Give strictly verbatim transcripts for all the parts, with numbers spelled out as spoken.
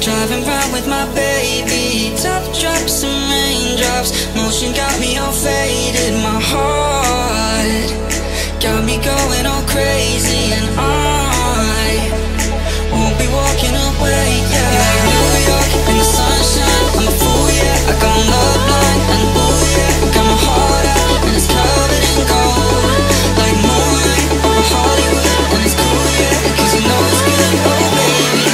Driving round with my baby, top drops and raindrops. Motion got me all faded, my heart got me going all crazy, and I won't be walking away, yeah. You're like New York in the sunshine, I'm a fool, yeah, I got love blind, and ooh, yeah, I got my heart out, and it's covered in gold, like moonlight over Hollywood, and it's cool, yeah, cause you know it's good, oh baby.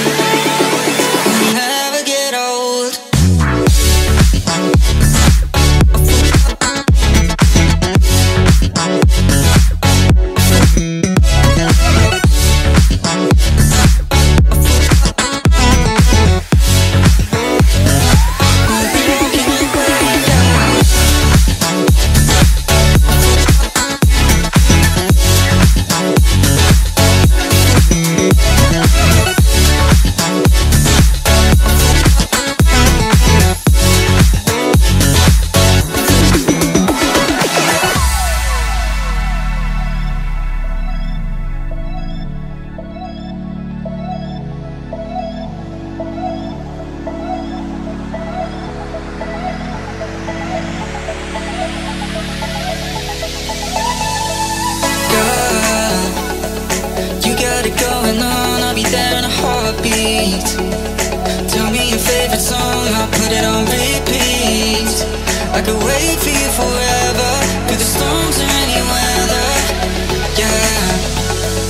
Tell me your favorite song, I'll put it on repeat. I could wait for you forever, through the storms or any weather.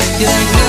Yeah, you're like